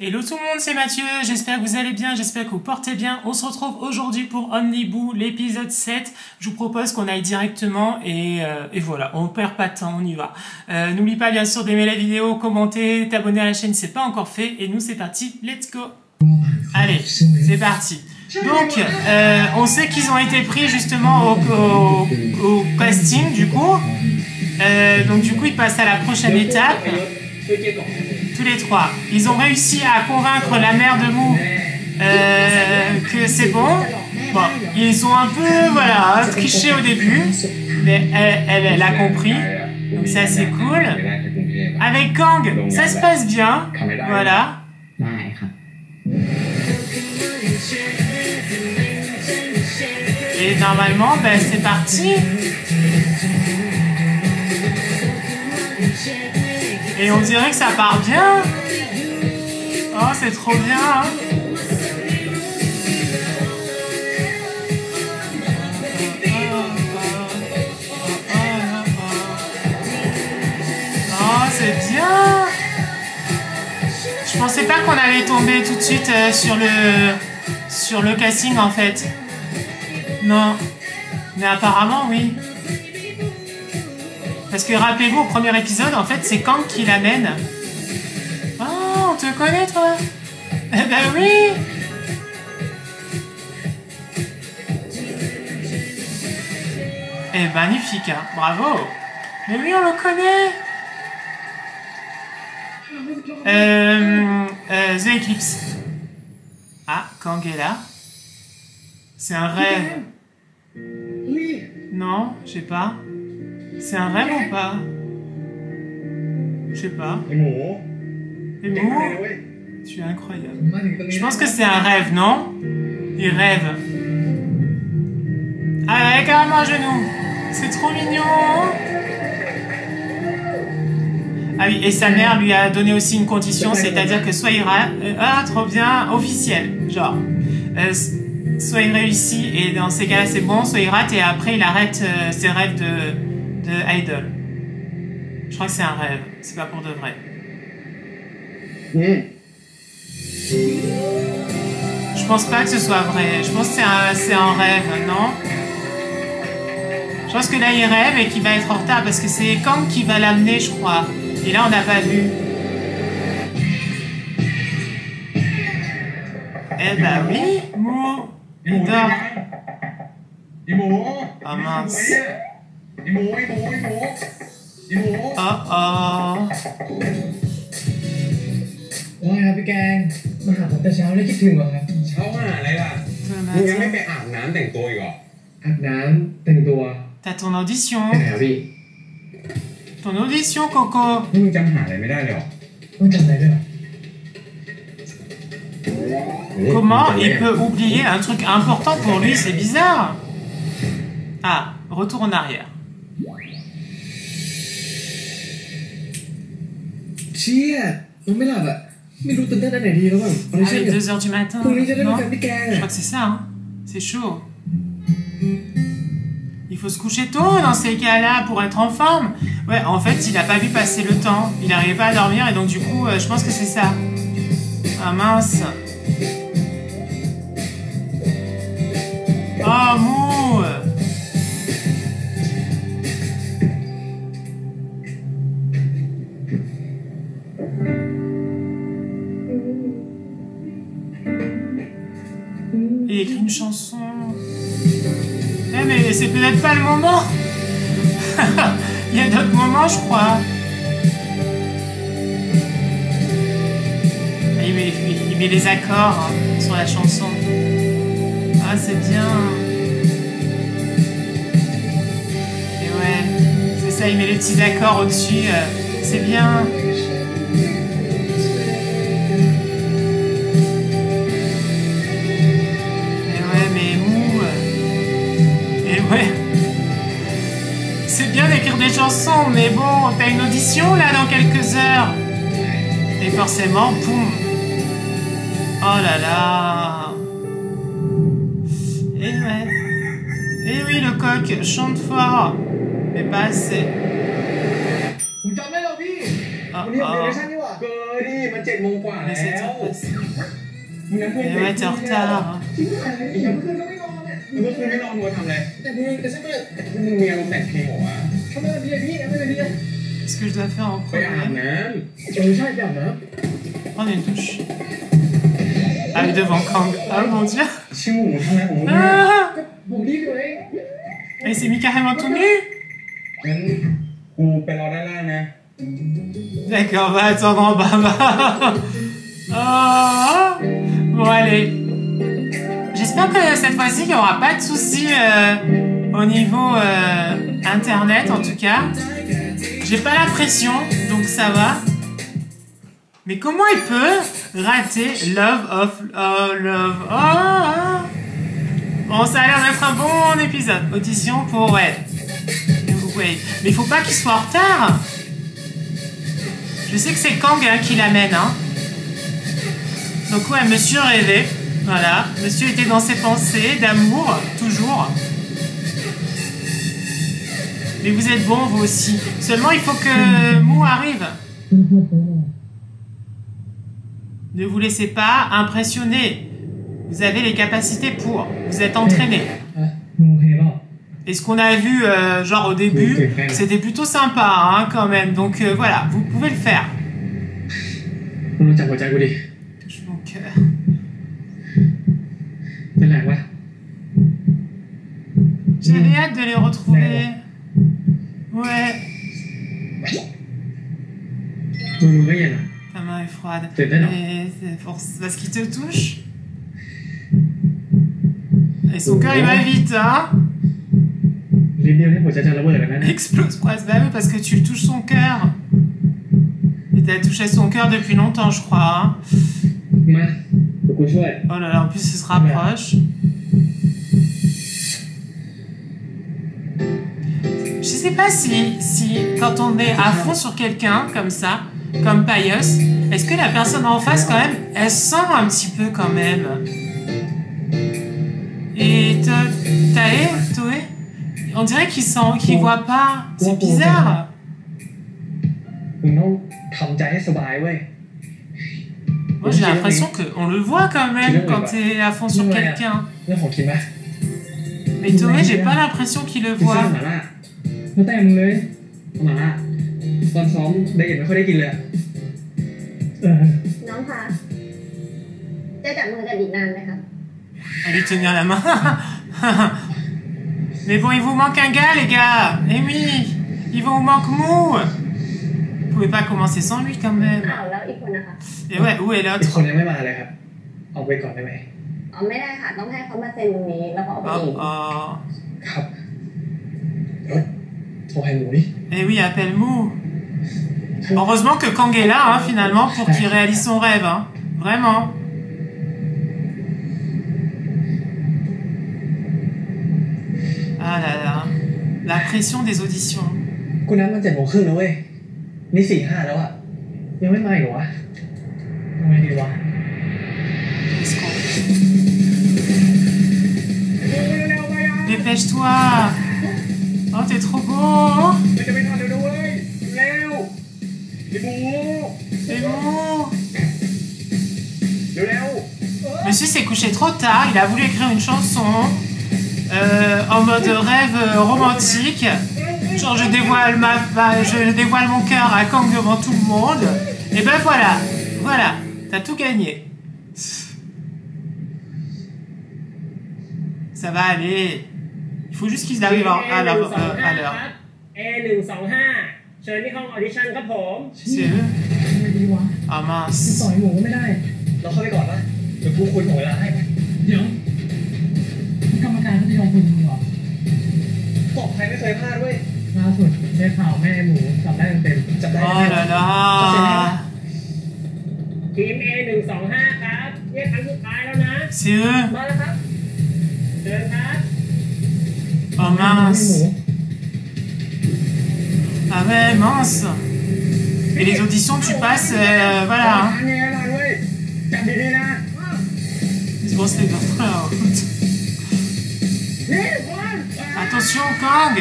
Hello tout le monde, c'est Mathieu, j'espère que vous allez bien, j'espère que vous portez bien. On se retrouve aujourd'hui pour Omniboo, l'épisode 7. Je vous propose qu'on aille directement et voilà, on perd pas de temps, on y va. N'oublie pas bien sûr d'aimer la vidéo, commenter, t'abonner à la chaîne, c'est pas encore fait. Et nous c'est parti, let's go. Allez, c'est parti. Donc, on sait qu'ils ont été pris justement au casting du coup. Donc du coup, ils passent à la prochaine étape. Tous les trois. Ils ont réussi à convaincre la mère de Moo que c'est bon. Bon, ils ont un peu, voilà, triché au début, mais elle a compris. Donc ça, c'est cool. Avec Kang, ça se passe bien. Voilà. Et normalement, ben, c'est parti. Et on dirait que ça part bien. Oh, c'est trop bien, hein. Oh, c'est bien. Je pensais pas qu'on allait tomber tout de suite sur le casting, en fait. Non. Mais apparemment, oui. Parce que rappelez-vous, au premier épisode, en fait, c'est Kang qui l'amène. Oh, on te connaît, toi? Eh ben oui! Eh, magnifique, hein? Bravo! Mais oui, on le connaît! The Eclipse. Ah, Kang est là. C'est un rêve. Oui. Non, je sais pas. C'est un rêve ou pas? Je sais pas. Et Moo? Tu es incroyable. Je pense que c'est un rêve, non? Il rêve. Ah, elle est carrément à genoux. C'est trop mignon. Ah oui, et sa mère lui a donné aussi une condition, c'est-à-dire que soit il rêve... Ah, trop bien, officiel, genre. Soit il réussit, et dans ces cas-là, c'est bon, soit il rate, et après, il arrête ses rêves de Idol. Je crois que c'est un rêve, c'est pas pour de vrai. Mmh. Je pense pas que ce soit vrai, je pense que c'est un rêve, non? Je pense que là, il rêve et qu'il va être en retard, parce que c'est Kang qui va l'amener, je crois. Et là, on n'a pas vu. Eh bah oui, Moo. Il dort. Ah mince. Oh oh. T'as ton audition. Ton audition, Coco. Comment il peut oublier un truc important pour lui? C'est bizarre. Ah, retour en arrière. Ah, il est 2h du matin. Non, je crois que c'est ça, hein. C'est chaud. Il faut se coucher tôt dans ces cas-là pour être en forme. Ouais, en fait, il n'a pas vu passer le temps. Il n'arrivait pas à dormir et donc du coup, je pense que c'est ça. Ah mince. Oh, Moo. Il écrit une chanson. Eh, mais c'est peut-être pas le moment. Il y a d'autres moments, je crois. Il met les accords, hein, sur la chanson. Ah, c'est bien. Et ouais, c'est ça, il met les petits accords au-dessus. C'est bien. Et ouais, mais Moo. Et ouais. C'est bien d'écrire des chansons, mais bon, t'as une audition là dans quelques heures. Et forcément, boum. Oh là là. Et ouais. Et oui, le coq chante fort, mais pas assez. Oh, oh. 7 โมงกว่า แล้ว มึงนั่งคุยเด็กจะหลับ มึงก็คือไม่นอน มัวทำอะไร แต่พี่ก็ใช่ไหมมึงเมียมึงแต่งเพลงเหรอวะ ทำไมล่ะพี่ Est-ce que je dois faire en premier? Prendre une douche. Ah oui, devant Kang. Oh mon dieu! Ah, il s'est mis carrément tout nu! D'accord, on va attendre en bas. Oh. Bon, allez. J'espère que cette fois-ci, il n'y aura pas de soucis au niveau internet en tout cas. J'ai pas la pression, donc ça va. Mais comment il peut rater Love of... Bon, ça a l'air d'être un bon épisode. Audition pour... Ouais. Mais il faut pas qu'il soit en retard. Je sais que c'est Kang hein, qui l'amène. Hein. Donc ouais, monsieur rêvait. Voilà. Monsieur était dans ses pensées d'amour, toujours. Mais vous êtes bon, vous aussi. Seulement, il faut que Moo arrive. Ne vous laissez pas impressionner. Vous avez les capacités pour. Vous êtes entraîné. Et ce qu'on a vu, genre au début, c'était plutôt sympa, hein, quand même. Donc voilà, vous pouvez le faire. Touche mon cœur. J'avais hâte de les retrouver. Ouais. Ta main est froide. Mais c'est parce qu'il te touche. Et son cœur il va vite, hein. Explose presque. Bah oui, parce que tu touches son cœur. Et t'as touché son cœur depuis longtemps, je crois. Hein. Oh là là, en plus il se rapproche. Je sais pas si quand on est à fond sur quelqu'un comme ça, comme Payos, est-ce que la personne en face quand même, elle sent un petit peu quand même. Et Tae, on dirait qu'il sent, qu'il voit pas. C'est bizarre. Moi j'ai l'impression qu'on le voit quand même quand t'es à fond sur quelqu'un. Mais Tae, j'ai pas l'impression qu'il le voit. Allez tenir la main. Mais bon, il vous manque un gars, les gars. Eh oui, il vous manque Moo. Vous pouvez pas commencer sans lui quand même. Et ouais, où est l'autre? Eh oui, appelle Moo. Heureusement que Kang est là, hein, finalement, pour qu'il réalise son rêve. Hein. Vraiment. Ah là là. La pression des auditions. Dépêche-toi. Oh, t'es trop beau! Hein? Monsieur s'est couché trop tard, il a voulu écrire une chanson en mode rêve romantique. Genre, je dévoile mon cœur à Kang devant tout le monde. Et ben voilà, t'as tout gagné. Ça va aller. Il faut juste qu'ils arrivent à l'heure. C'est eux. Ah mince. Oh là là. C'est eux. Oh mince. Ah ouais, mince. Et les auditions, tu passes, voilà. Ils se brossent les dents. Attention, Kang.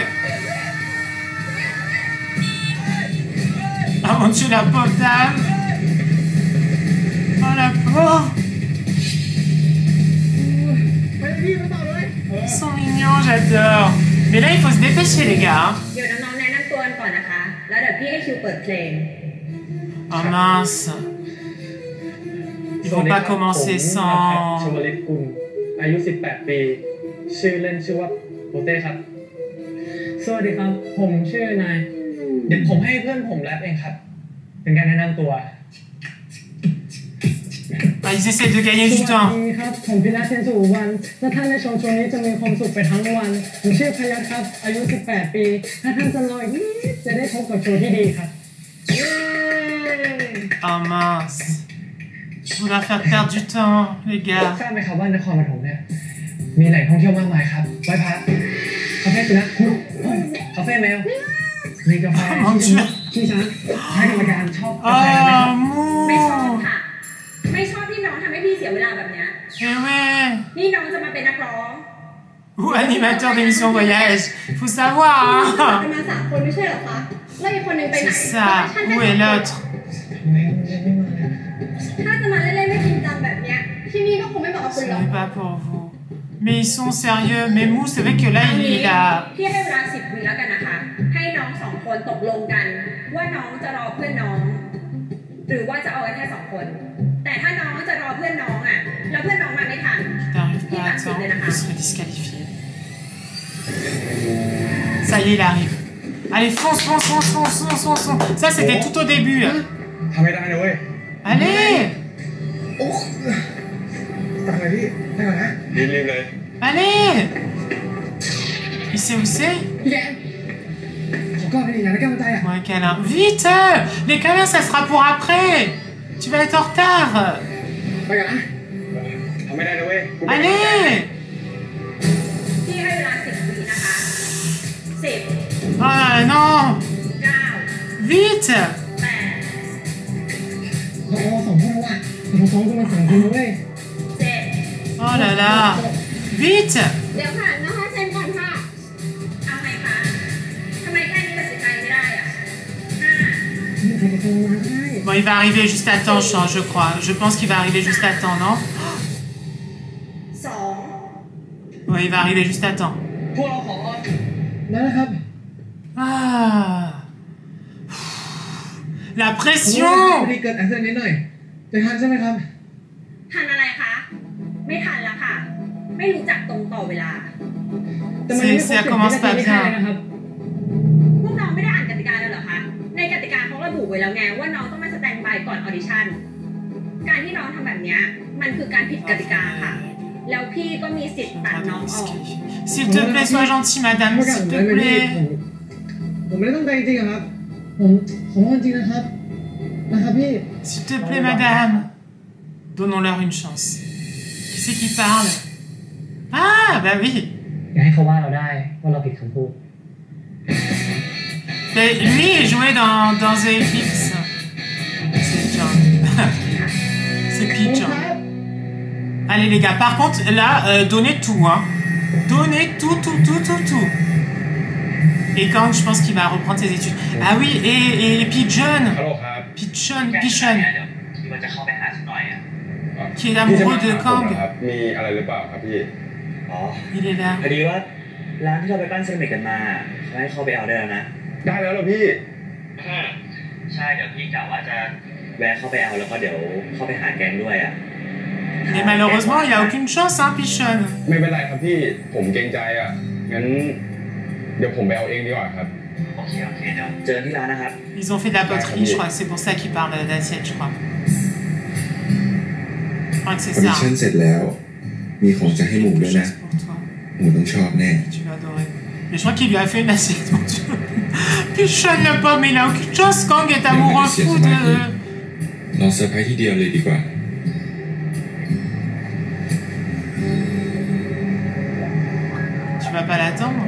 Ah mon dieu, la pauvre dame. Oh. Ils sont mignons, j'adore. Mais là, il faut se dépêcher, les gars. Oh mince. Ils vont pas commencer sans... Ah, ils essaient de gagner du temps. Ah mince. Je vais leur faire perdre du temps, les gars. Ah, Moo! Ou animateur d'émission voyage, faut savoir. Hein? C'est ça. Où est l'autre? Ce n'est pas pour vous. Mais ils sont sérieux. Mais Moo, c'est vrai que là, il a... Il serait disqualifié. Ça y est, il arrive. Allez, fonce, fonce, fonce, fonce, fonce, fonce, fonce. Ça, c'était tout au début. Allez! Allez! Il sait où c'est? Ouais, câlin. Vite! Les câlins, ça sera pour après! Tu vas être en retard! Allez! Ah non! Vite! Oh là là! Vite! Bon, il va arriver juste à temps, je crois. Je pense qu'il va arriver juste à temps, non? Ouais, il va arriver juste à temps. Ah. La pression! Ça commence pas bien. S'il te plaît, sois gentil, madame, s'il te plaît. S'il te plaît, madame. Donnons-leur une chance. Qui c'est qui parle? Ah, bah oui. Mais lui, il jouait dans The Eclipse. C'est John. C'est Pigeon. Allez les gars, par contre, là, donnez tout, hein. Donnez tout, tout, tout, tout, tout. Et Kang, je pense qu'il va reprendre ses études. Ah oui, et Pigeon. Pigeon. Qui est l'amoureux de Kang. Il est là. Mais malheureusement, il n'y a aucune chance, hein, Pigeon. Ils ont fait de la poterie, je crois. C'est pour ça qu'ils parlent d'assiette, je crois. Je crois que c'est ça. Tu vas adorer. Mais je crois qu'il lui a fait une assiette. Pigeon le pomme, il n'a aucune chance. Kang est amoureux fou de... Non, ça pas idéal, les gars. Tu vas pas l'attendre.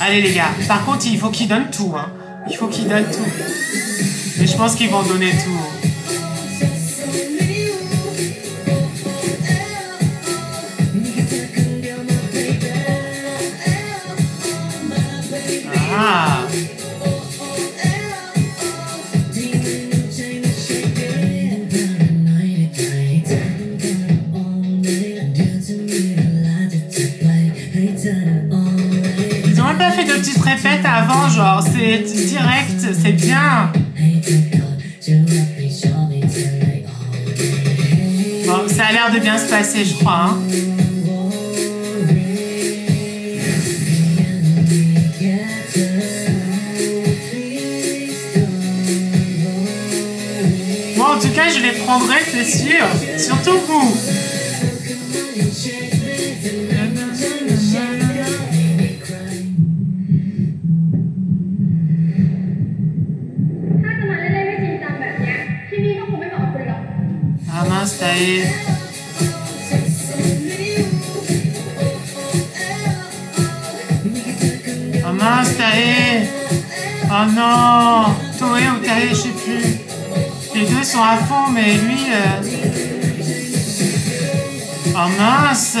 Allez les gars, par contre il faut qu'ils donnent tout, hein. Il faut qu'ils donnent tout. Mais je pense qu'ils vont donner tout. Ah. avant, genre, c'est direct, c'est bien. Bon, ça a l'air de bien se passer, je crois. Hein. Bon, en tout cas, je les prendrai, c'est sûr. Surtout vous. Ah mince, Tae. Ah mince, Tae. Oh non, Toe ou Tae, je sais plus. Les deux sont à fond, mais lui... Oh mince.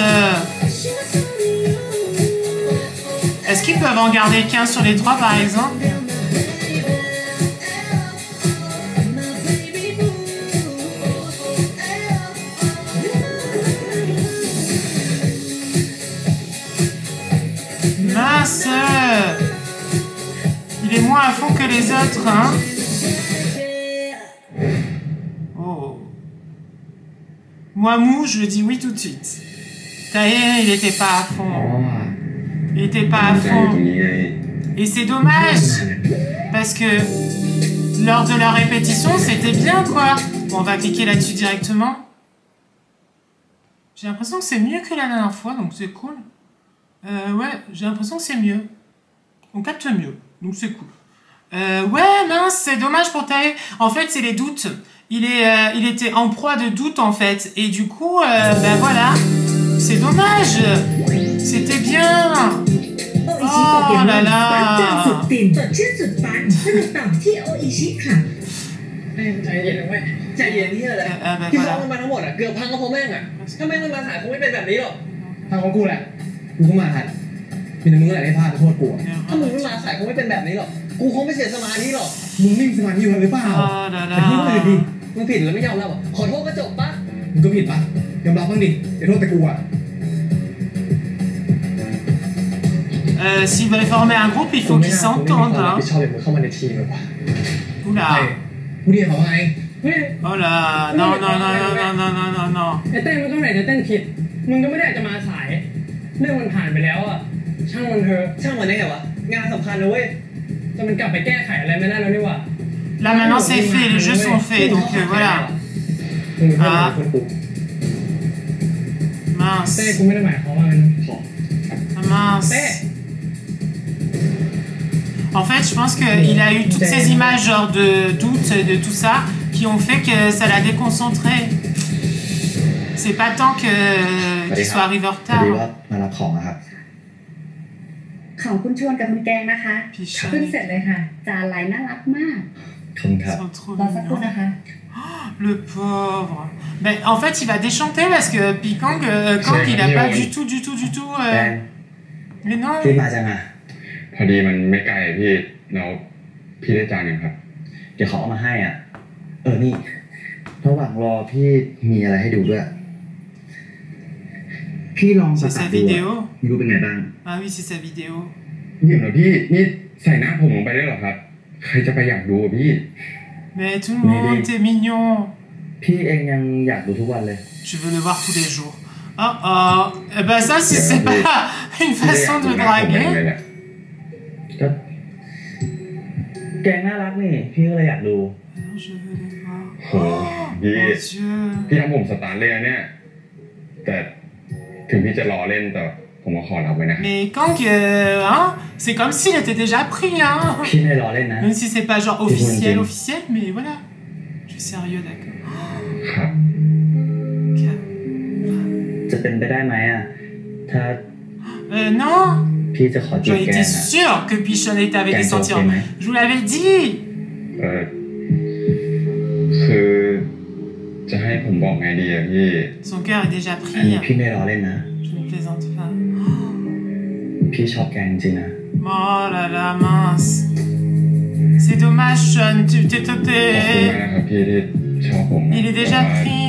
Est-ce qu'ils peuvent en garder qu'un sur les trois, par exemple? Il est moins à fond que les autres, hein. Oh. Moi, Moo, je dis oui tout de suite. Tae, il était pas à fond. Il était pas à fond. Et c'est dommage, parce que lors de la répétition, c'était bien, quoi. Bon, on va cliquer là-dessus directement. J'ai l'impression que c'est mieux que la dernière fois, donc c'est cool. Ouais, j'ai l'impression que c'est mieux. On capte mieux, donc c'est cool. Ouais, mince, c'est dommage pour Tae. En fait, c'est les doutes. Il était en proie de doutes, en fait. Et du coup, ben voilà. C'est dommage. C'était bien. Oh là là. Ben voilà. S'ils veulent former un groupe, il faut qu'ils s'entendent. Hein. Oula. Oh là, non. Là maintenant c'est fait, les jeux sont faits, donc voilà. Ah. Mince. Mince. En fait, je pense qu'il a eu toutes ces images genre de doute, de tout ça, qui ont fait que ça l'a déconcentré. C'est pas tant que qu'il soit arrivé en retard. Le pauvre. Ben, en fait, il va déchanter parce que Kang, il n'a pas du tout. Mais non. C'est sa vidéo. Ah oui, c'est sa vidéo. Mais tout le monde est mignon. Je veux le voir tous les jours. Oh oh. Eh ben ça, si c'est pas une façon de draguer. Je veux le voir. Oh mon Dieu. Mais Kang, hein, c'est comme s'il était déjà pris, hein. Même si c'est pas genre officiel, mais voilà. Je suis sérieux, d'accord. Non. J'en étais sûre que Pigeon avait des sentiments. Je vous l'avais dit. Son cœur est déjà pris. Je ne plaisante pas. Oh là là, mince. C'est dommage, Sean. Il est déjà pris.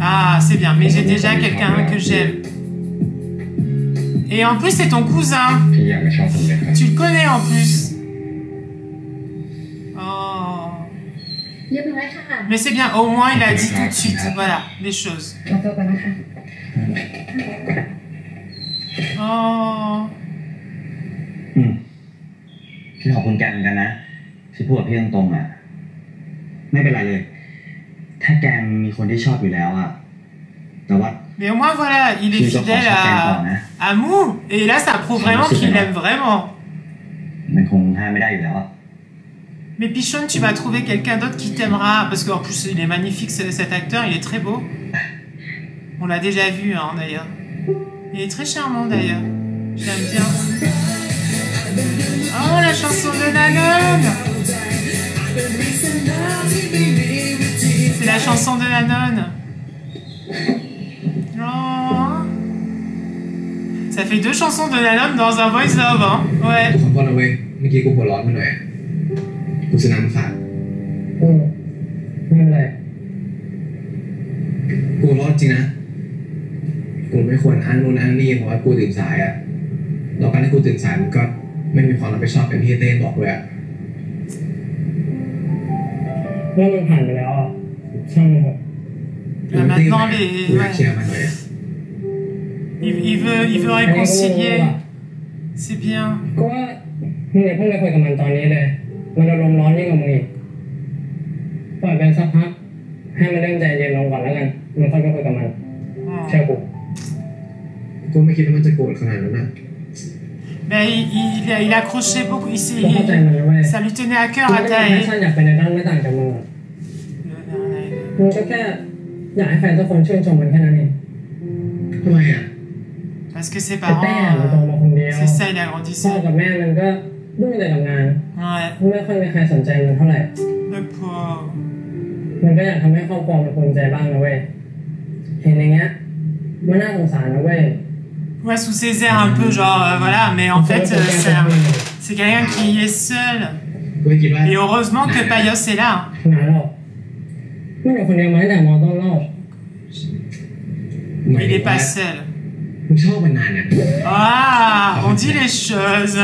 Ah, c'est bien, mais j'ai déjà quelqu'un que j'aime. Et en plus, c'est ton cousin. Tu le connais en plus. Mais c'est bien, au moins il a dit tout de suite, voilà, les choses. Oh. Je vous remercie beaucoup. Je vous remercie. Mais au moins voilà, il est fidèle à Moo, et là ça prouve vraiment qu'il l'aime vraiment. Mais Pigeon, tu vas trouver quelqu'un d'autre qui t'aimera, parce qu'en plus il est magnifique cet acteur, il est très beau. On l'a déjà vu hein, d'ailleurs. Il est très charmant d'ailleurs, je l'aime bien. Oh la chanson de Nanon! C'est la chanson de Nanon. Oh. Ça fait 2 chansons de Nanon dans un voice love, hein. Ouais. Là, maintenant, les... ouais. il veut réconcilier. C'est bien. Ben, il accrochait beaucoup. Ça lui tenait à cœur à Tae. Parce que ses parents, c'est ça, il a grandi seul. Ouais. Le pauvre. Ouais, sous ses airs un peu, genre, voilà, mais en fait, c'est quelqu'un qui est seul. Et heureusement que Payos est là. Il est pas seul. Ah, on dit les choses.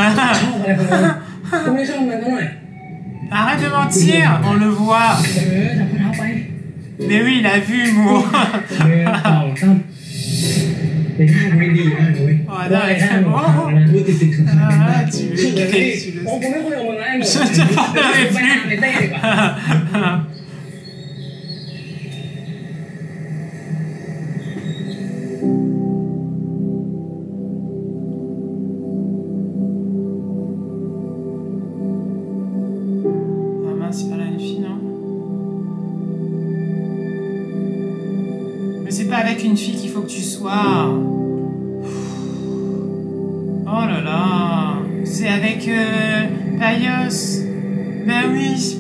Arrête de mentir, on le voit. Mais oui, il a vu, Moo. Avec une fille qu'il faut que tu sois. Oh là là, c'est avec Payos. Ben oui,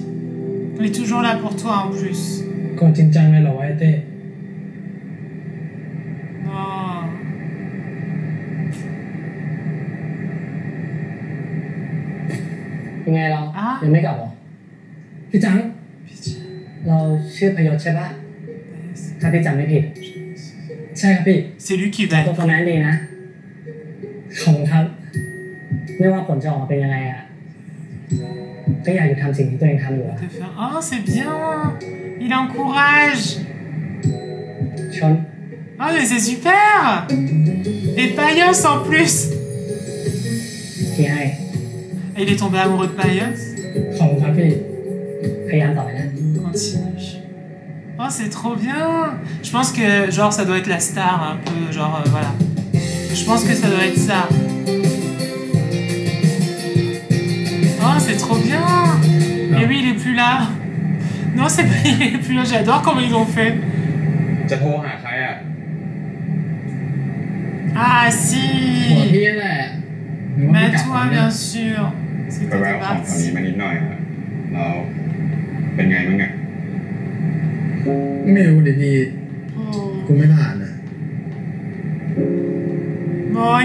il est toujours là pour toi en plus. Quand tu t'aimes, elle aurait été. Ah. Il est là. Pigeon. Nous sommes Payos, c'est pas? Ça fait jamais pire. C'est lui qui va. Oh, c'est bien. Il encourage. Oh, mais c'est super. Et Payos en plus. Il est tombé amoureux de Payos. Continue. Oh, c'est trop bien! Je pense que, genre, ça doit être la star, un peu, genre, voilà. Je pense que ça doit être ça. Oh, c'est trop bien! Non. Et oui, il est plus là. Non, c'est pas... il est plus là. J'adore comment ils ont fait. Ah, si! Mais toi, bien sûr. C'était parti. Bon, il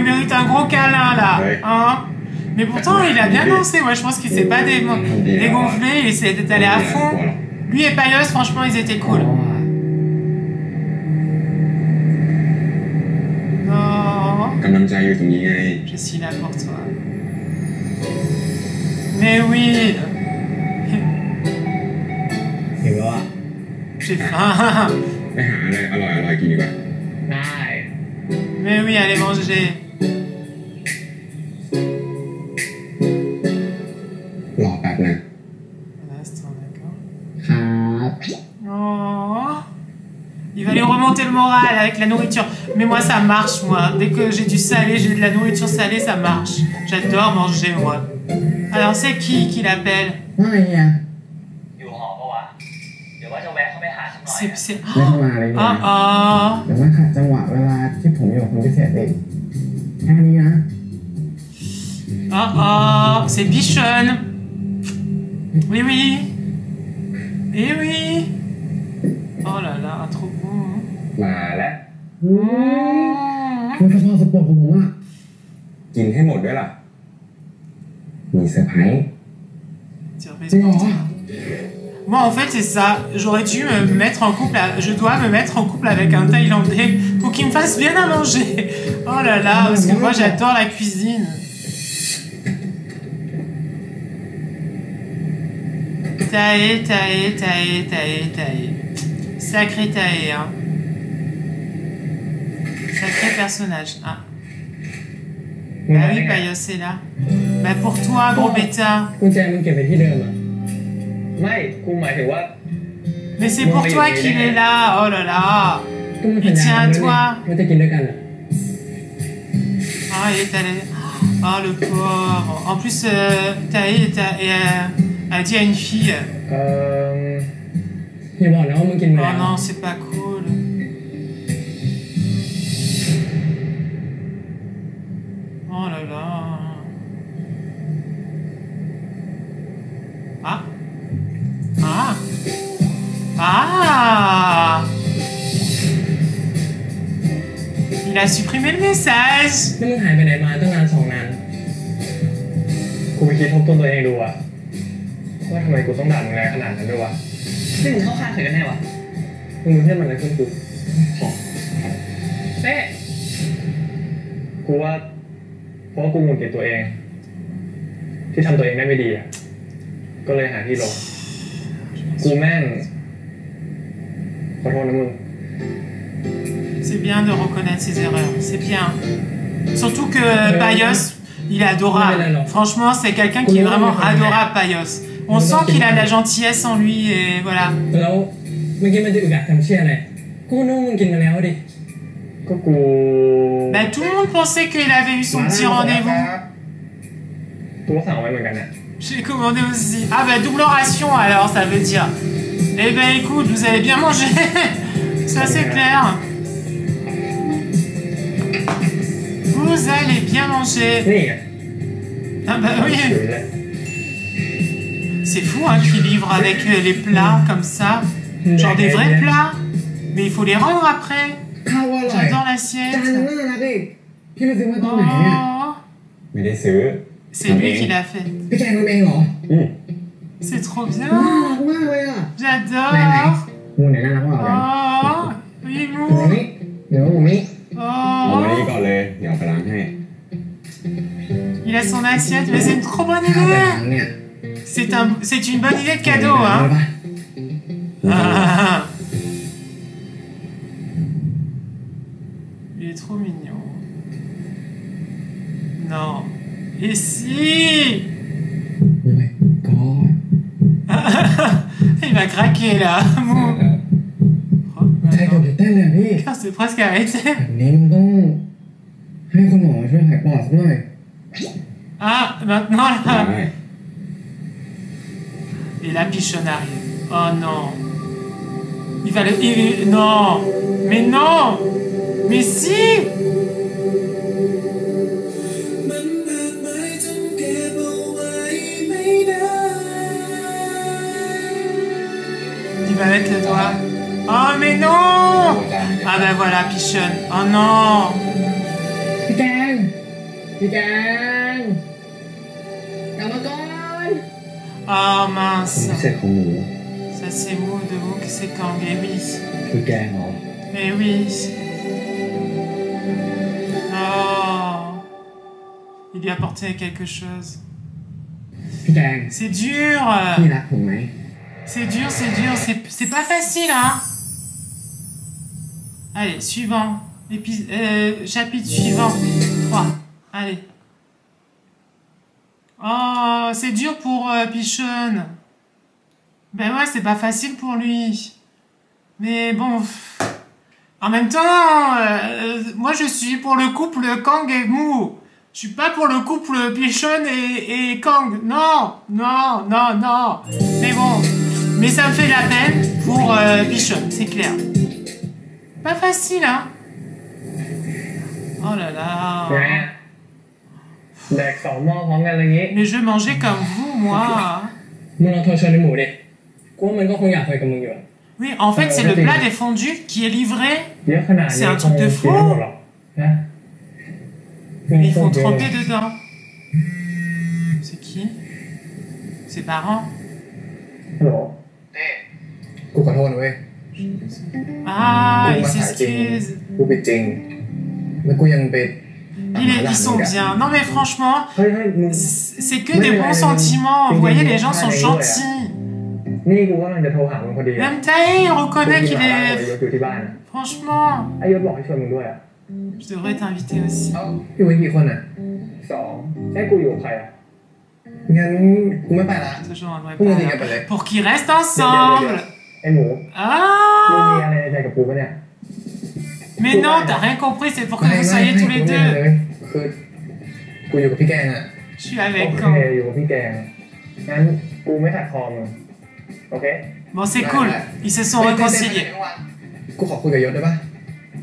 mérite un gros câlin là, hein? Mais pourtant il a bien dansé, ouais, je pense qu'il s'est pas dégonflé, il essayait d'être allé à fond. Lui et Payos, franchement, ils étaient cool. Non. Je suis là pour toi. Mais oui. Alors, qui y va? Mais oui, allez manger. Il va lui remonter le moral avec la nourriture. Mais moi, ça marche, moi. Dès que j'ai du salé, j'ai de la nourriture salée, ça marche. J'adore manger, moi. Alors, c'est qui l'appelle? C'est... Oh, oh. Oh, oh. C'est Bichon. Oui, oui. Eh oui. Oh là là, trop beau. Hein. Voilà. Mmh. Moi en fait c'est ça, j'aurais dû me mettre en couple, je dois me mettre en couple avec un Thaïlandais pour qu'il me fasse bien à manger. Oh là là, parce que moi j'adore la cuisine. Tae, Tae, Tae, Tae, Tae. Sacré Tae, hein. Sacré personnage, hein. Bah oui, Payos, c'est là. Bah pour toi, gros bêta. Mais c'est pour toi qu'il est là, oh là là. Il tient à toi. Oh, il est allé. Oh, le pauvre. En plus, Tae a dit à une fille. Oh non, c'est pas cool. Oh là là. Ah. Ah. Ah. Il a supprimé le message. C'est bien de reconnaître ses erreurs, c'est bien. Surtout que Payos, il est adorable. Franchement, c'est quelqu'un qui est vraiment adorable, Payos. On sent qu'il a de la gentillesse en lui et voilà. Bah, tout le monde pensait qu'il avait eu son petit rendez-vous. J'ai commandé aussi. Ah bah double oration alors ça veut dire. Eh ben écoute, vous avez bien mangé. Ça c'est clair. Vous allez bien manger. Ah bah oui. C'est fou hein, qu'ils livrent avec les plats comme ça. Genre des vrais plats. Mais il faut les rendre après. J'adore l'assiette. Oh. C'est lui qui l'a fait. C'est trop bien. J'adore. Oh. Oui, Moo. Oh. Il a son assiette, mais c'est une trop bonne idée. C'est une bonne idée de cadeau, hein. Ah. Il est trop mignon. Non. Et si? Il va craquer là. Oh, c'est presque arrêté. Ah, maintenant là. Et la Pigeon arrive. Oh non. Il va le... Non. Mais non. Mais si. Il va mettre le doigt. Oh mais non. Ah ben voilà Pigeon. Oh non. Oh mince. Ça c'est Moo de Moo qui c'est Kang. Eh oui. Eh oui. Oh. Il lui a apporté quelque chose. C'est dur. C'est dur, c'est dur. C'est pas facile, hein. Allez, suivant. Chapitre suivant. 3. Allez. Oh, c'est dur pour Pigeon. Ben ouais, c'est pas facile pour lui. Mais bon... En même temps, moi je suis pour le couple Kang et Moo. Je suis pas pour le couple Pigeon et Kang. Non, non, non, non. Mais bon, mais ça me fait la peine pour Pigeon, c'est clair. Pas facile, hein. Oh là là. Mais je mangeais comme vous, moi. Oui, en fait, c'est le plat des fondus qui est livré. C'est un truc de fou. Ils font tremper dedans. C'est qui? Ses parents? Ah, ils s'excusent. Ils sont bien. Non mais franchement, c'est que des bons sentiments. Vous voyez, les gens sont gentils. Même Tae reconnaît qu'il est... Franchement... Je devrais t'inviter aussi. Toujours un vrai plan. Pour qu'ils restent ensemble. Ah! Mais non, t'as rien compris, c'est pour que vous soyez tous les deux. Je suis avec Kang. Bon, c'est cool, ils se sont réconciliés.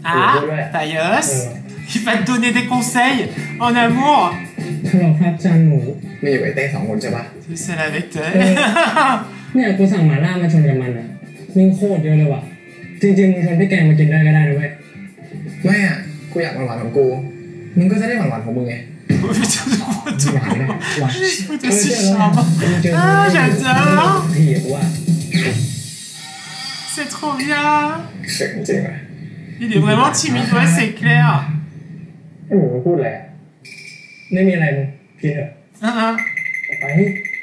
Ah, Payos, il va te donner des conseils en amour. C'est celle avec toi. Ah, j'adore. C'est trop bien. Il est vraiment timide, ouais, c'est clair. Ah,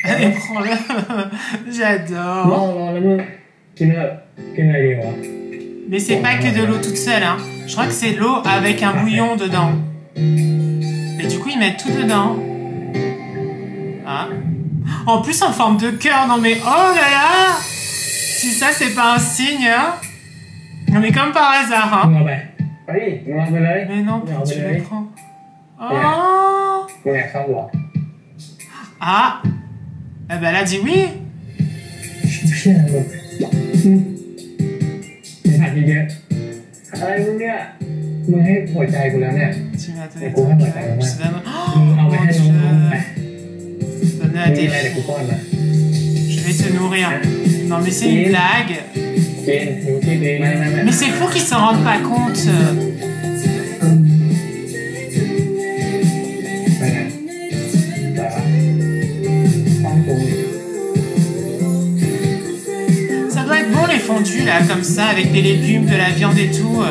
allez, prends-le. J'adore. Mais c'est pas que de l'eau toute seule, hein. Je crois que c'est l'eau avec un bouillon dedans. Et du coup, ils mettent tout dedans. Ah. En plus, en forme de cœur. Non mais, oh là là. Si ça, c'est pas un signe, hein. Non mais comme par hasard, hein. Mais non, tu le prends. Oh. Ah. Eh ben, elle a dit oui. Je vais te nourrir. Non mais c'est une blague. Mais c'est fou qu'ils s'en rendent pas compte. Ça doit être bon les fondus là comme ça avec des légumes, de la viande et tout.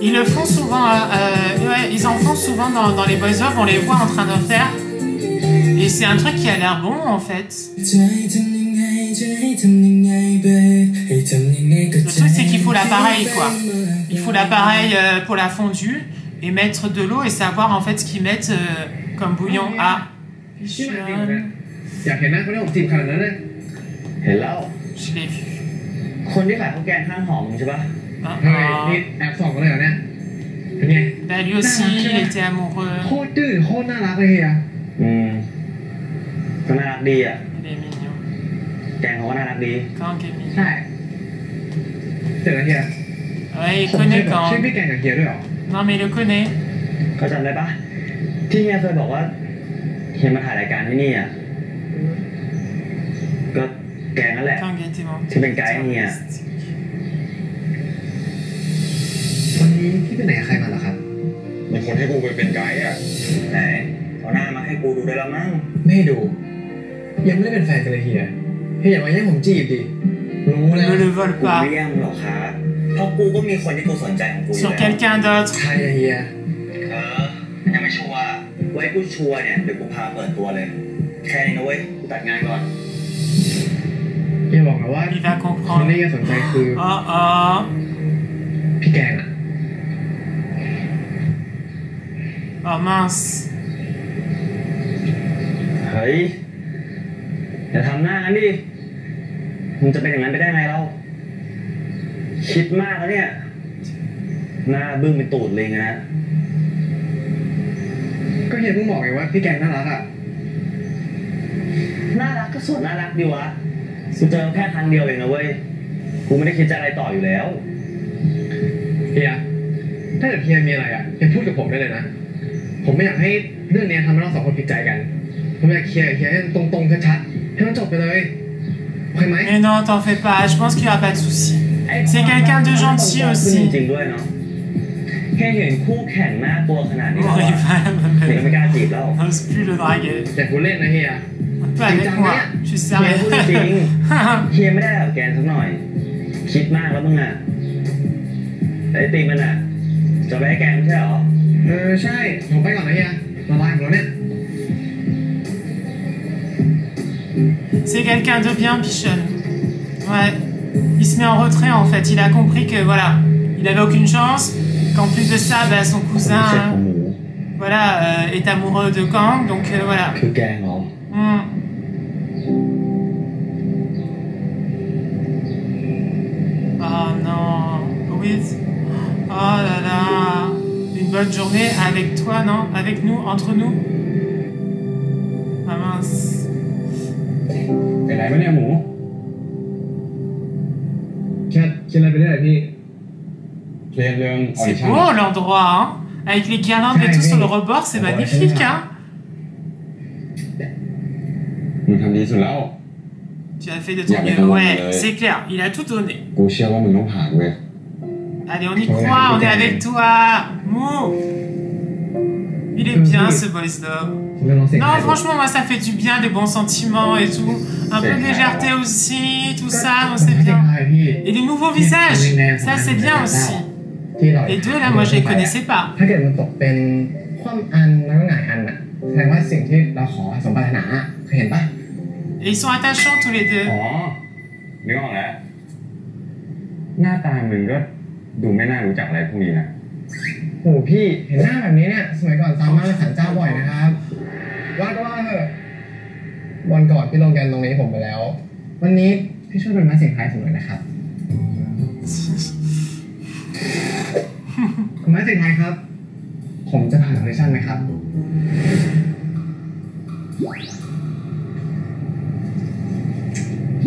Ils le font souvent, ouais, ils en font souvent dans les boys-off, on les voit en train d'en faire. Et c'est un truc qui a l'air bon en fait. Le truc c'est qu'il faut l'appareil quoi. Il faut l'appareil pour la fondue et mettre de l'eau et savoir en fait ce qu'ils mettent comme bouillon à. Je l'ai vu. Bah lui aussi il était amoureux. Il est mignon. Kang est mignon. Ouais, il connaît Kang. Non mais il le connaît. Kang était mon. Ne le vole pas. Sur quelqu'un d'autre. พี่บอกนะว่าคนที่น่าสนใจคือพี่แกงอ่ะมาสเฮ้ยอย่าทำหน้างั้นดิมันจะเป็นอย่างนั้นไปได้ไงเราคิดมากแล้วเนี่ยหน้าบึ้งเป็นตูดเลยนะก็เห็นมึงบอกไงว่าพี่แกงน่ารักอ่ะน่ารักก็ส่วนน่ารักดีวะกูเจอแค่ทางเดียวเองนะเว้ยกูไม่ได้คิดจะอะไรต่ออยู่แล้วเฮียถ้าเกิดเฮียมีอะไรอ่ะเฮียพูดกับผมได้เลยนะผมไม่อยากให้เรื่องนี้ทำให้เราสองคนผิดใจกันผมอยากเคลียร์เฮียให้ตรงๆชัดๆให้มันจบไปเลยโอเคไหม Mais non, t'en fais pas. Je pense qu'il y a pas de souci. C'est quelqu'un de gentil aussi. จริงด้วยเนาะแค่เห็นคู่แข่งหน้าตัวขนาดนี้แล้วเด็กไม่กล้าจีบแล้วแต่กูเล่นนะเฮียจริงจังเนี่ยเฮียพูดจริงเฮียไม่ได้แกนสักหน่อยคิดมากแล้วมึงอ่ะไอตีมันอ่ะจะไปให้แกนไม่ใช่หรอเออใช่ผมไปก่อนนะเฮียระบายหมดแล้วเนี่ย C'est quelqu'un de bien Pigeon ouais il se met en retrait en fait il a compris que voilà il avait aucune chance qu'en plus de ça bah, son cousin voilà est amoureux de Kang donc voilà que Kang Oh non, oui. Oh là là. Une bonne journée avec toi, non? Avec nous, entre nous. Ah mince. Elle a mené à Moo. Quelle a mené à lui? C'est beau l'endroit, hein? Avec les guirlandes et tout sur le rebord, c'est magnifique, hein? Tu as fait de ton mieux, ouais, c'est clair, il a tout donné. Allez, on y croit, on est avec toi, Moo. Il est bien ce boys love. Non, franchement, moi ça fait du bien, des bons sentiments et tout. Un peu de légèreté aussi, tout ça, on sait bien. Et des nouveaux visages, ça c'est bien aussi. Les deux là, moi je les connaissais pas. Et ils sont attachants tous les deux.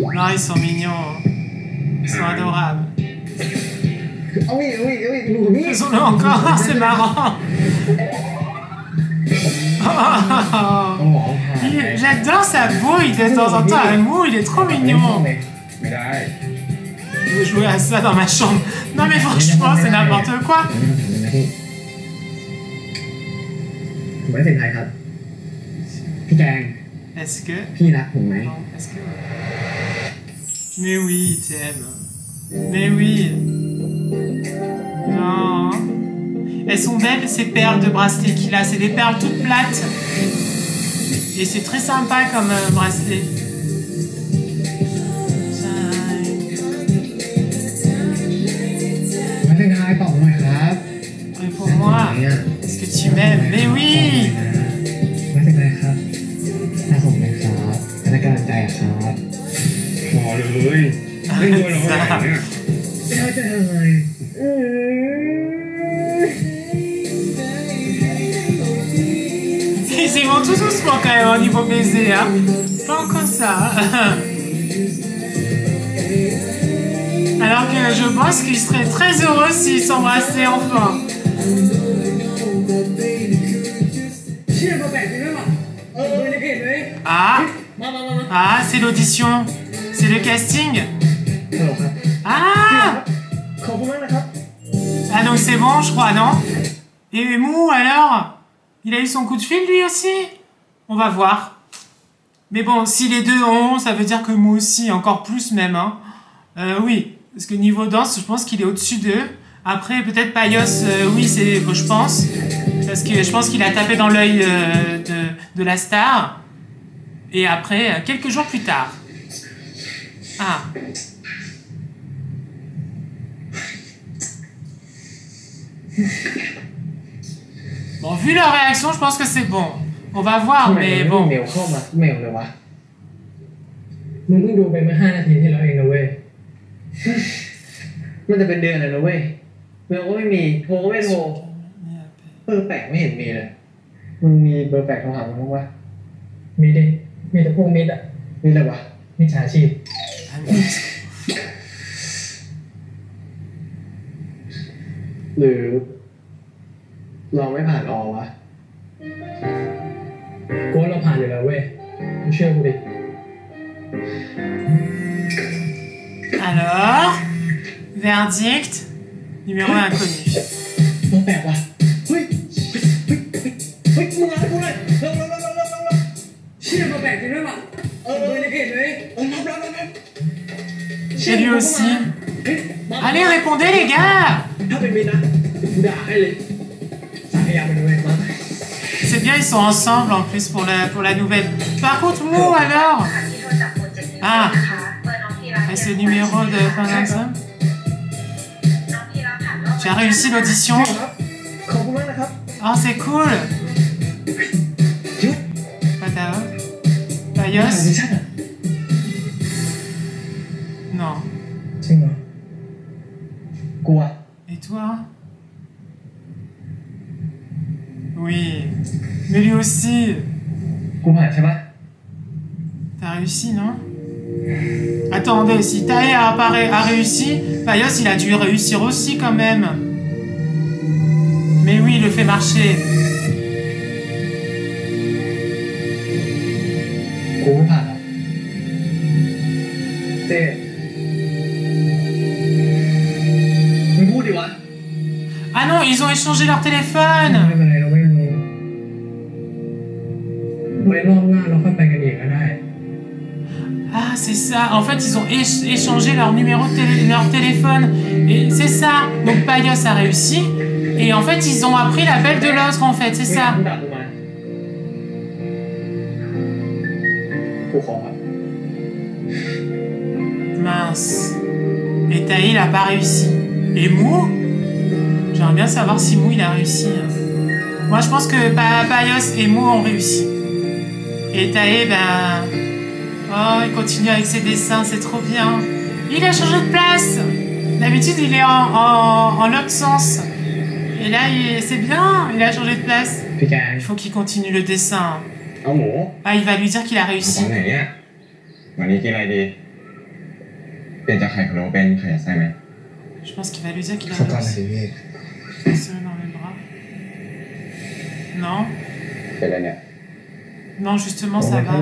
Non, ils sont mignons. Ils sont adorables. Ah oui, oui, oui, oui. Ils sont là encore, c'est marrant. Oh. J'adore sa bouille de temps en temps à Moo, il est trop mignon. Je vais jouer à ça dans ma chambre. Non mais franchement, c'est n'importe quoi. Est-ce que... Mais oui, il t'aime. Mais oui. Non. Elles sont belles, ces perles de bracelet qu'il a. C'est des perles toutes plates. Et c'est très sympa comme bracelet. Oui, pour moi. Est-ce que tu m'aimes? Mais oui. Ils vont tout doucement quand même au niveau baiser, hein. Pas encore ça. Alors que je pense qu'ils seraient très heureux s'ils s'embrassaient enfin. Ah, c'est l'audition. C'est le casting. Ah! Ah donc c'est bon, je crois, non? Et Moo, alors? Il a eu son coup de fil, lui aussi? On va voir. Mais bon, si les deux ont, ça veut dire que Moo aussi, encore plus même, hein. Oui, parce que niveau danse, je pense qu'il est au-dessus d'eux. Après, peut-être Payos, oui, c'est, je pense. Parce que je pense qu'il a tapé dans l'œil de la star. Et après, quelques jours plus tard. Ah. Bon, vu leur réaction, je pense que c'est bon. On va voir, mais bon. Alors, verdict numéro 1 inconnu. Et lui aussi. Allez, répondez les gars! C'est bien, ils sont ensemble en plus pour la nouvelle. Par contre, Moo alors? Ah! Et c'est le numéro de fin d'examen. Tu as réussi l'audition. Ah, c'est cool! Payos? Non. Quoi? Et toi? Oui. Mais lui aussi. T'as réussi, non? Attendez, si Tae a réussi, Payos il a dû réussir aussi quand même. Mais oui, il le fait marcher. Ah non, ils ont échangé leur téléphone. Ah, c'est ça. En fait, ils ont échangé leur numéro de téléphone. Et c'est ça. Donc, Payos a réussi. Et en fait, ils ont appris l'appel de l'autre, en fait. C'est ça. Mince. Et Tae, il n'a pas réussi. Et Moo? J'aimerais bien savoir si Moo, il a réussi. Moi, je pense que Payos et Moo ont réussi. Et Tae, ben... Oh, il continue avec ses dessins, c'est trop bien. Il a changé de place. D'habitude, il est en l'autre sens. Et là, c'est bien, il a changé de place. Il faut qu'il continue le dessin. Ah, il va lui dire qu'il a réussi. Je pense qu'il va lui dire qu'il a réussi. C'est dans le bras. Non. Non, justement, ça va.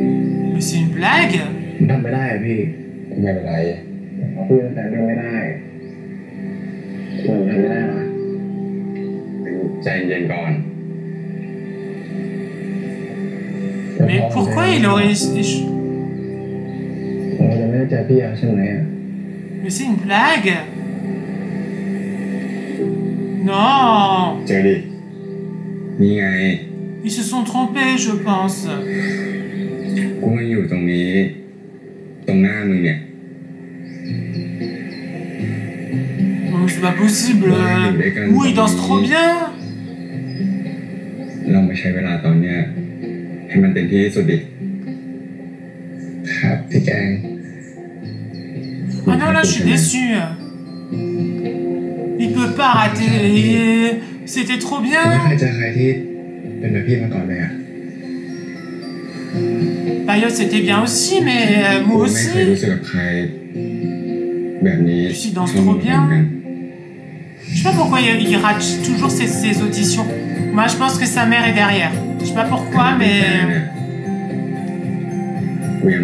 Mais c'est une blague? Mais pourquoi il aurait... Mais c'est une blague? Non! Ils se sont trompés, je pense. C'est pas possible. Moo, il danse trop bien. Ah non, là, je suis déçue. Il peut pas rater. C'était trop bien. Payos c'était bien aussi, mais Moo aussi. Il danse trop bien. Je sais pas pourquoi il rate toujours ses auditions. Moi, je pense que sa mère est derrière. Je sais pas pourquoi, mais...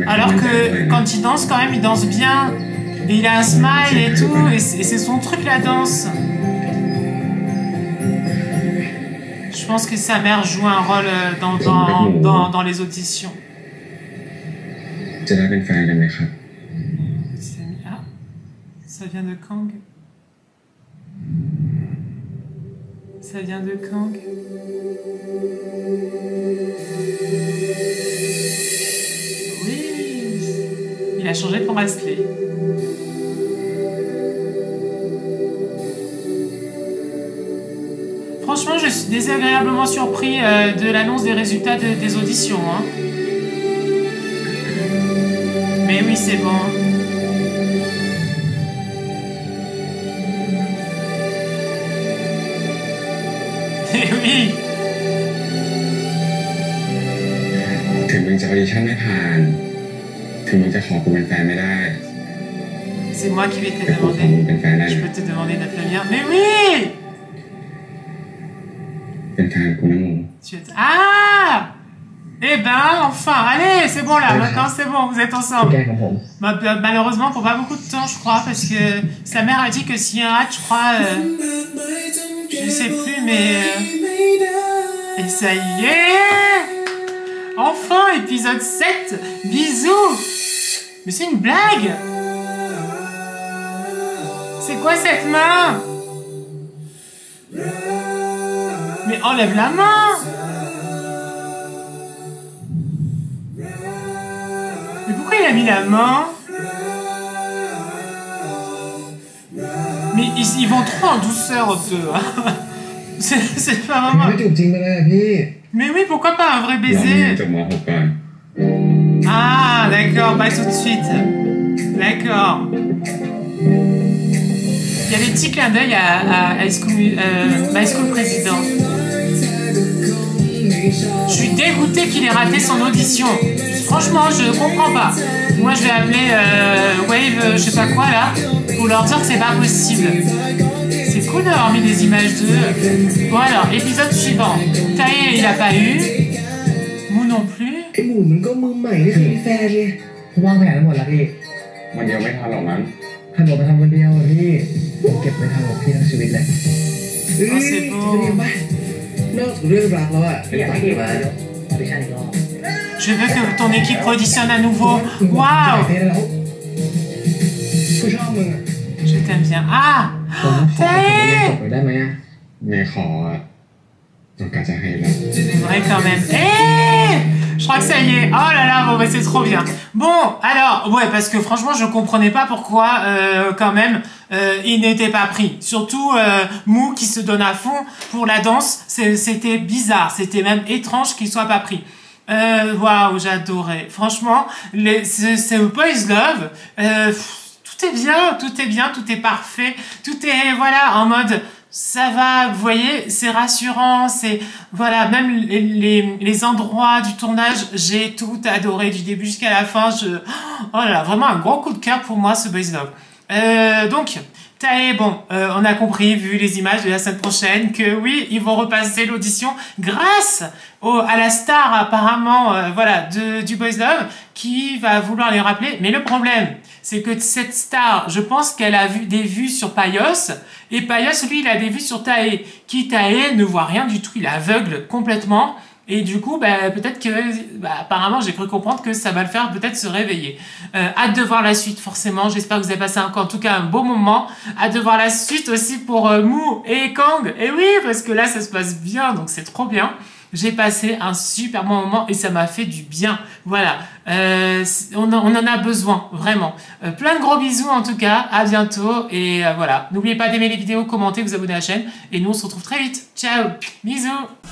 Alors que quand il danse, quand même, il danse bien. Et il a un smile et tout. Et c'est son truc, la danse. Je pense que sa mère joue un rôle dans les auditions. C'est ah, ça vient de Kang. Ça vient de Kang. Oui. échangé ton bracelet. Franchement, je suis désagréablement surpris de l'annonce des résultats des auditions. Hein. Mais oui, c'est bon. Et oui. C'est moi qui vais te demander. Je peux te demander d'être la mienne. Mais oui! Ah! Eh ben, enfin, allez, c'est bon là, maintenant c'est bon, vous êtes ensemble. Malheureusement, pour pas beaucoup de temps, je crois, parce que sa mère a dit que s'il y a un hâte, je crois, je sais plus, mais... Et ça y est! Enfin, épisode 7! Bisous! Mais c'est une blague! C'est quoi cette main? Mais enlève la main! Mais pourquoi il a mis la main? Mais ils vont trop en douceur, eux. Hein. C'est pas vraiment... Mais oui, pourquoi pas un vrai baiser? Ah, d'accord, pas tout de suite. D'accord. Il y a des petits clins d'œil à My School President. Je suis dégoûtée qu'il ait raté son audition. Franchement, je comprends pas. Moi, je vais appeler Wave, je sais pas quoi là, pour leur dire que c'est pas possible. C'est cool d'avoir mis des images d'eux. Bon alors, épisode suivant. Tae, il a pas eu. Moo non plus. Oh, c'est beau. Je veux que ton équipe auditionne à nouveau. Waouh! Je t'aime bien. Ah! Tae! C'est vrai quand même. Hey! Je crois que ça y est. Oh là là, bon, bah, c'est trop bien. Bon, alors, ouais, parce que franchement, je comprenais pas pourquoi, quand même, il n'était pas pris. Surtout Moo qui se donne à fond pour la danse. C'était bizarre. C'était même étrange qu'il soit pas pris. Waouh, j'adorais. Franchement, ce Boys Love, tout est bien, tout est bien, tout est parfait, tout est, voilà, en mode, ça va, vous voyez, c'est rassurant, c'est, voilà, même les endroits du tournage, j'ai tout adoré du début jusqu'à la fin, oh là là, vraiment un gros coup de cœur pour moi, ce Boys Love. Donc, Tae, bon, on a compris, vu les images de la semaine prochaine, que oui, ils vont repasser l'audition grâce à la star, apparemment, voilà, du Boys Love, qui va vouloir les rappeler. Mais le problème, c'est que cette star, je pense qu'elle a vu des vues sur Payos, et Payos, lui, il a des vues sur Tae, qui, Tae, ne voit rien du tout, il est aveugle complètement. Et du coup, bah, peut-être que, bah, apparemment, j'ai cru comprendre que ça va le faire peut-être se réveiller. Hâte de voir la suite, forcément. J'espère que vous avez passé en tout cas un beau moment. Hâte de voir la suite aussi pour Moo et Kang. Et oui, parce que là, ça se passe bien, donc c'est trop bien. J'ai passé un super bon moment et ça m'a fait du bien. Voilà, on en a besoin, vraiment. Plein de gros bisous en tout cas, à bientôt. Et voilà, n'oubliez pas d'aimer les vidéos, commenter, vous abonner à la chaîne. Et nous, on se retrouve très vite. Ciao, bisous.